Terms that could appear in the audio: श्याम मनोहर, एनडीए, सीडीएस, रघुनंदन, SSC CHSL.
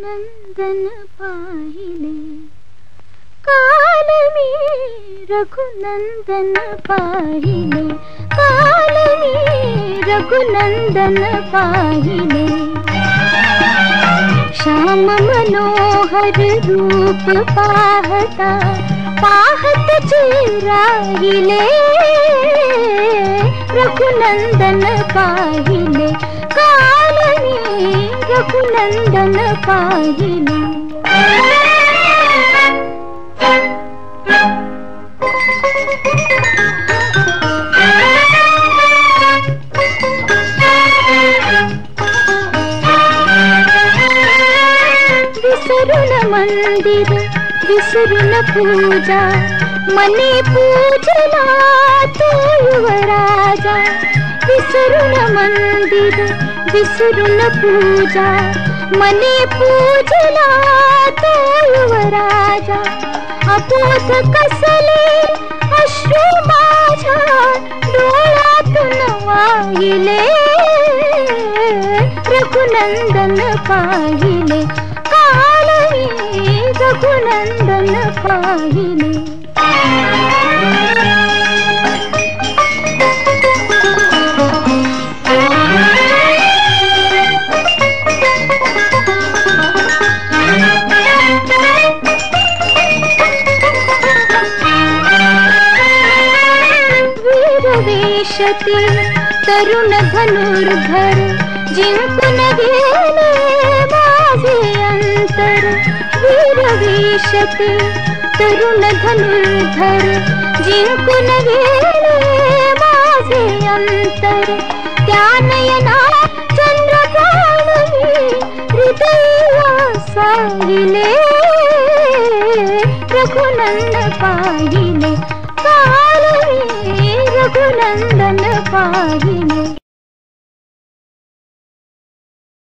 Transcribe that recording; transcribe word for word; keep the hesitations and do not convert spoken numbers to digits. रघुनंदन पाहिले, काल में रघुनंदन पाहिले, काल में रघुनंदन पाहिले। श्याम मनोहर रूप पाहता, पाहत चिराहिले, रघुनंदन पाहिले, काल में रघुनंदन पाहिले। विसरु न मंदिर विसरु न पूजा, मने पूजना तू युवराजा। विसरु न मंदिर विसरु न पूजा, मने पूजना तू युवराजा। अबोध कसले अश्रु माझा, डोळ्यातून वाहिले, रघुनंदन पाहिले, काल में रघुनंदन पाहिले। वीरवेशति तरुण धनुर्धर, जिनको न गेले बाजे अंतर। वीरवेशति तरुण धनुर्धर, जिनको न गेले बाजे अंतर। त्यानयना चंद्रभान में हृदय वासाहिले, रघुनंदन पाहिले, काल में रघुनंदन पाहिले।